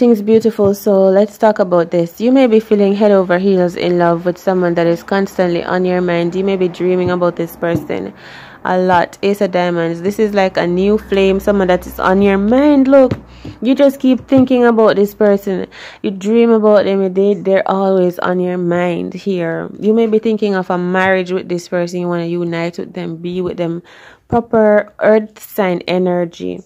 Everything's beautiful, so let's talk about this. You may be feeling head over heels in love with someone that is constantly on your mind. You may be dreaming about this person a lot. Ace of Diamonds. This is like a new flame, someone that is on your mind. Look, you just keep thinking about this person. You dream about them. They're always on your mind here. You may be thinking of a marriage with this person. You want to unite with them, be with them. Proper earth sign energy.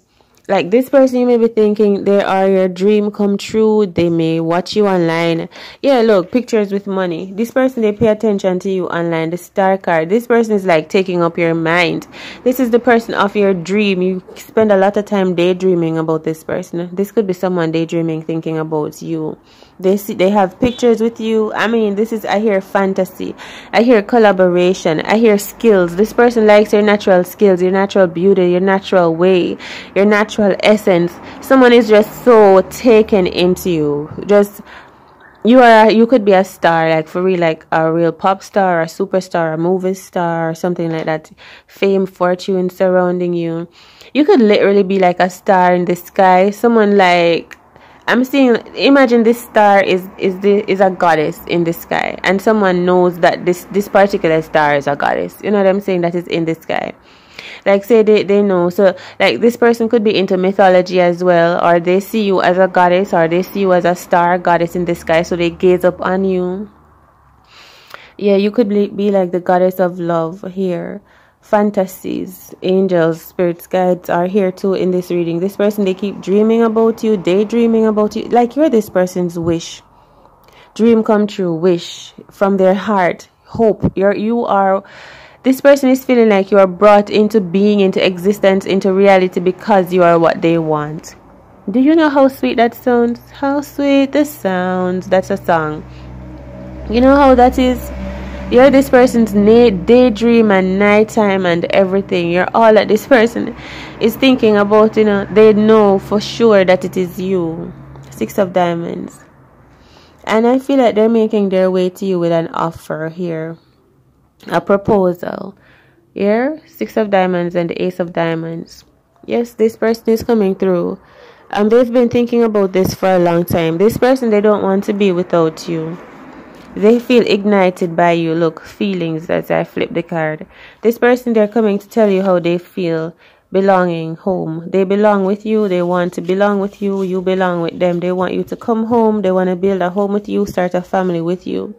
Like this person, you may be thinking they are your dream come true. They may watch you online. Yeah, look, pictures with money. This person, they pay attention to you online. The star card. This person is like taking up your mind. This is the person of your dream. You spend a lot of time daydreaming about this person. This could be someone daydreaming, thinking about you. They have pictures with you. I mean, this is, I hear fantasy. I hear collaboration. I hear skills. This person likes your natural skills, your natural beauty, your natural way, your natural essence. Someone is just so taken into you. Just you could be a star, like for real, like a real pop star, a superstar, a movie star, or something like that. Fame, fortune surrounding you. You could literally be like a star in the sky. Someone like I'm seeing, imagine this star is a goddess in the sky, and someone knows that this particular star is a goddess. You know what I'm saying? That is in the sky. Like say they know. So like this person could be into mythology as well, or they see you as a goddess, or they see you as a star goddess in the sky, so they gaze up on you. Yeah, you could be like the goddess of love here. Fantasies, angels, spirits, guides are here too in this reading. This person, they keep dreaming about you, daydreaming about you, like you're this person's wish. Dream come true, wish from their heart, hope. This person is feeling like you are brought into being, into existence, into reality because you are what they want. Do you know how sweet that sounds? How sweet this sounds. That's a song. You know how that is? You're this person's daydream and nighttime and everything. You're all that this person is thinking about, you know. They know for sure that it is you. Six of Diamonds. And I feel like they're making their way to you with an offer here. A proposal here. Six of Diamonds and the Ace of Diamonds. Yes, this person is coming through, and they've been thinking about this for a long time. This person, they don't want to be without you. They feel ignited by you. Look, feelings, as I flip the card. This person, they're coming to tell you how they feel. Belonging, home. They belong with you. They want to belong with you. You belong with them. They want you to come home. They want to build a home with you, start a family with you.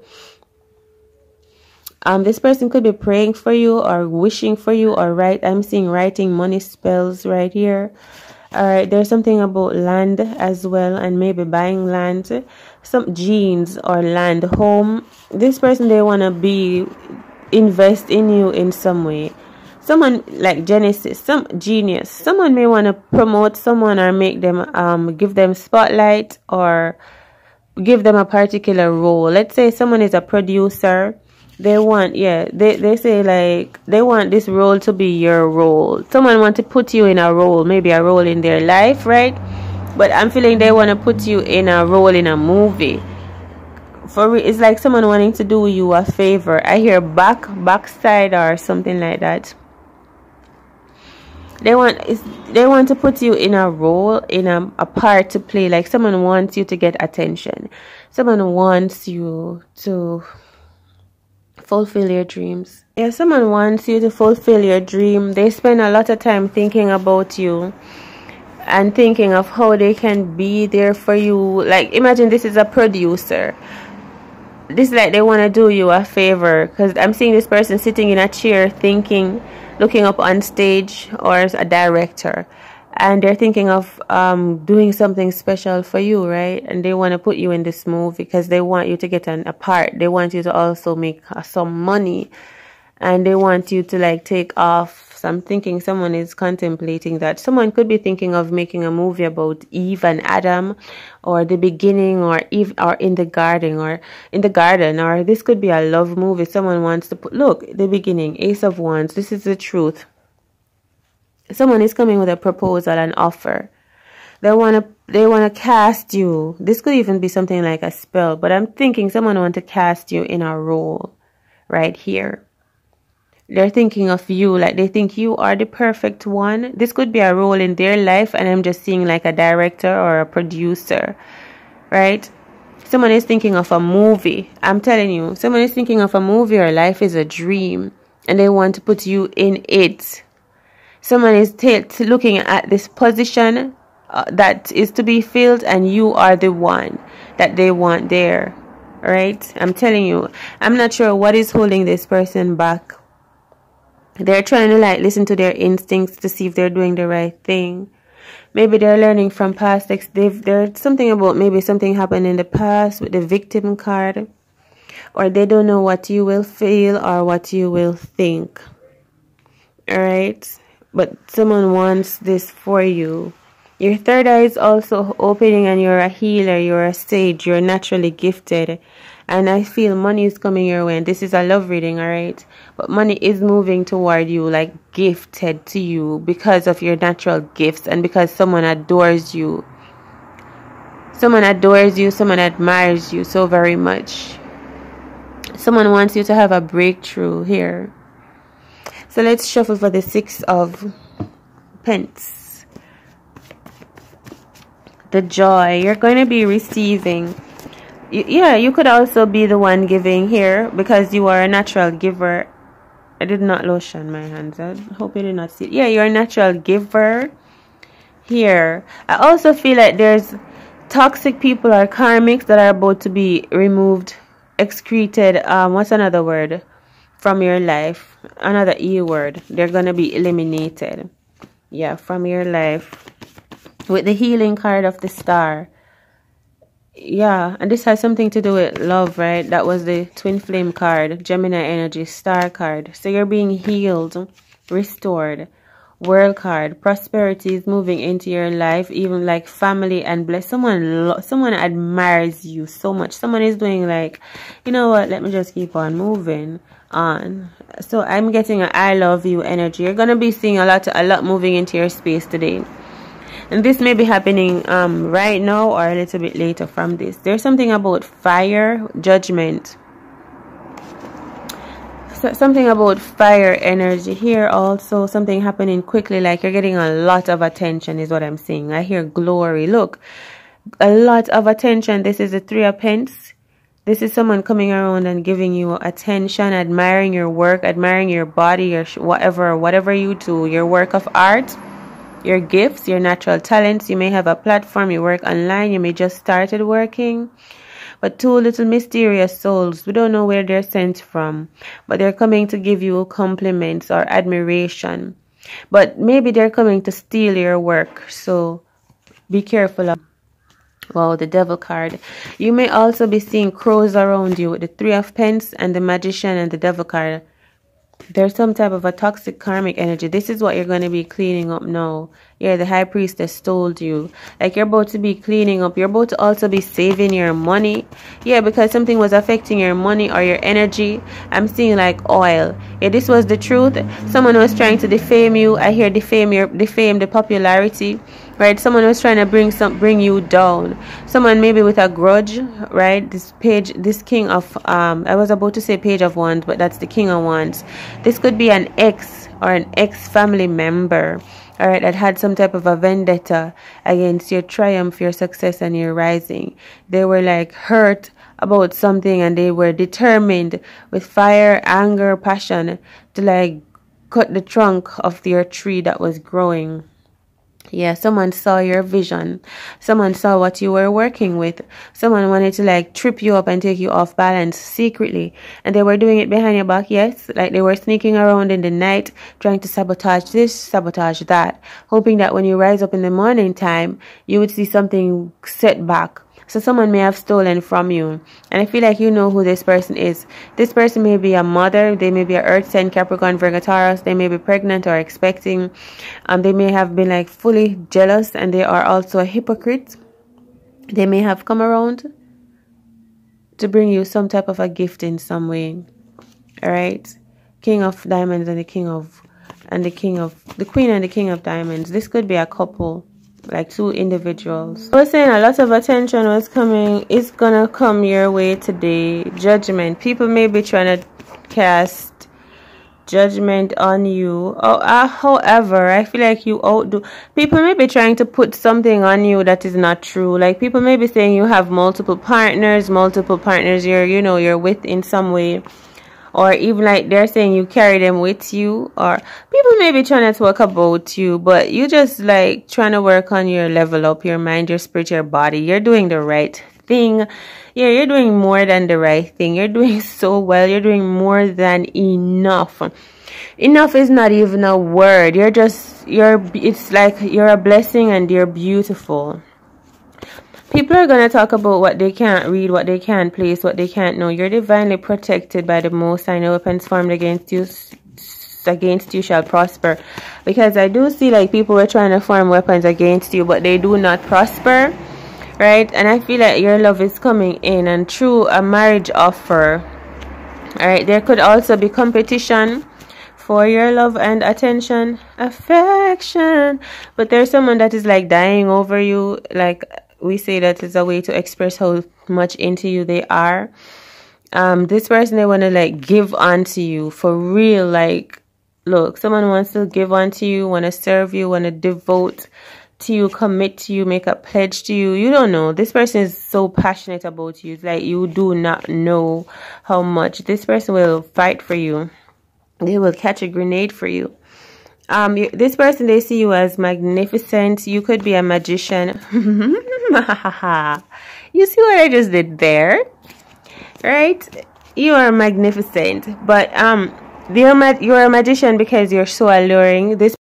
This person could be praying for you, or wishing for you, or I'm seeing writing, money, spells right here. All right, there's something about land as well, and maybe buying land, some genes or land, home. This person, they want to invest in you in some way. Someone like Genesis, some genius. Someone may want to promote someone, or make them, give them spotlight, or give them a particular role. Let's say someone is a producer. They want, yeah, they say like they want this role to be your role. Someone want to put you in a role, maybe a role in their life, right? But I'm feeling they want to put you in a role in a movie. For it's like someone wanting to do you a favor. I hear backside or something like that. They want to put you in a role, in a part to play. Like someone wants you to get attention. Someone wants you to fulfill your dreams. Yeah, someone wants you to fulfill your dream. They spend a lot of time thinking about you and thinking of how they can be there for you. Like imagine this is a producer. This is like they want to do you a favor, because I'm seeing this person sitting in a chair thinking, looking up on stage, or as a director, and they're thinking of doing something special for you, right? And they want to put you in this movie because they want you to get a part. They want you to also make some money, and they want you to like take off. So I'm thinking someone is contemplating that. Someone could be thinking of making a movie about Eve and Adam, or the beginning, or Eve, or in the garden, or this could be a love movie. Someone wants to put, look, the beginning, Ace of Wands. This is the truth. Someone is coming with a proposal, an offer. They want to cast you. This could even be something like a spell, but I'm thinking someone wants to cast you in a role right here. they're thinking of you, like they think you are the perfect one. This could be a role in their life, and I'm just seeing like a director or a producer, right? Someone is thinking of a movie. I'm telling you, someone is thinking of a movie or life is a dream, and they want to put you in it. Someone is looking at this position that is to be filled, and you are the one that they want there, right? I'm telling you, I'm not sure what is holding this person back. They're trying to like listen to their instincts to see if they're doing the right thing. Maybe they're learning from past ex. There's something about maybe something happened in the past with the victim card, or they don't know what you will feel or what you will think. All right, but someone wants this for you. Your third eye is also opening, and you're a healer, you're a sage, you're naturally gifted. And I feel money is coming your way. And this is a love reading, all right? But money is moving toward you, like gifted to you because of your natural gifts and because someone adores you. Someone adores you. Someone admires you so very much. Someone wants you to have a breakthrough here. So let's shuffle for the Six of Pentacles. The joy. You're going to be receiving. Yeah, you could also be the one giving here because you are a natural giver. I did not lotion my hands. I hope you did not see it. Yeah, you're a natural giver here. I also feel like there's toxic people or karmics that are about to be removed, excreted. What's another word? From your life. Another E word. They're going to be eliminated. Yeah, from your life. With the healing card of the star. Yeah, and this has something to do with love, right? That was the twin flame card, Gemini energy, star card. So you're being healed, restored. World card, prosperity is moving into your life, even like family and bless. Someone admires you so much. Someone is doing like, you know what, let me just keep on moving on. So I'm getting an I love you energy. You're going to be seeing a lot moving into your space today. And this may be happening right now or a little bit later from this. There's something about fire, judgment. So, something about fire energy here also. Something happening quickly, like you're getting a lot of attention is what I'm seeing. I hear glory. Look, a lot of attention. This is the Three of Pentacles. This is someone coming around and giving you attention, admiring your work, admiring your body, your whatever you do, your work of art. Your gifts, your natural talents. You may have a platform, you work online, you may just started working. But two little mysterious souls, we don't know where they're sent from, but they're coming to give you compliments or admiration. But maybe they're coming to steal your work, so be careful of. Wow, the devil card. You may also be seeing crows around you with the Three of Pentacles and the magician and the devil card. There's some type of a toxic karmic energy. This is what you're going to be cleaning up now. Yeah, the high priestess told you. Like, you're about to be cleaning up. You're about to also be saving your money. Yeah, because something was affecting your money or your energy. I'm seeing like oil. Yeah, this was the truth. Someone was trying to defame you. I hear defame the popularity. Right, someone was trying to bring you down. Someone maybe with a grudge, right? This king of I was about to say page of wands, but that's the king of wands. This could be an ex or an ex-family member, all right, that had some type of a vendetta against your triumph, your success, and your rising. They were like hurt about something, and they were determined with fire, anger, passion to like cut the trunk of your tree that was growing. Yeah, someone saw your vision. Someone saw what you were working with. Someone wanted to like trip you up and take you off balance secretly. And they were doing it behind your back, yes. Like they were sneaking around in the night, trying to sabotage this, sabotage that. Hoping that when you rise up in the morning time, you would see something set back. So someone may have stolen from you. And I feel like you know who this person is. This person may be a mother. They may be an earth sign, Capricorn, Virgo, Taurus. They may be pregnant or expecting. They may have been like fully jealous, and they are also a hypocrite. They may have come around to bring you some type of a gift in some way. Alright? King of Diamonds and the Queen and the King of Diamonds. This could be a couple. Like two individuals. I was saying a lot of attention was coming. It's gonna come your way today. Judgment. People may be trying to cast judgment on you. However, I feel like you outdo. People may be trying to put something on you that is not true. Like, people may be saying you have multiple partners you're with in some way, or even like they're saying you carry them with you, or people may be trying to talk about you, but you just like trying to work on your level up, your mind, your spirit, your body. You're doing the right thing. Yeah, you're doing more than the right thing. You're doing so well. You're doing more than enough. Enough is not even a word. It's like you're a blessing and you're beautiful. People are going to talk about what they can't read, what they can't place, what they can't know. You're divinely protected by the Most High. No weapons formed against you shall prosper. Because I do see like people were trying to form weapons against you, but they do not prosper. Right, and I feel like your love is coming in, and through a marriage offer. All right, there could also be competition for your love and attention, affection. But there's someone that is like dying over you. Like we say, that is a way to express how much into you they are. This person, they want to like give on to you for real. Like, look, someone wants to give on to you, want to serve you, want to devote to you, commit to you, make a pledge to you. You don't know. This person is so passionate about you. It's like you do not know how much. This person will fight for you. They will catch a grenade for you. This person, they see you as magnificent. You could be a magician. You see what I just did there, right? You are magnificent, but you're a magician because you're so alluring. This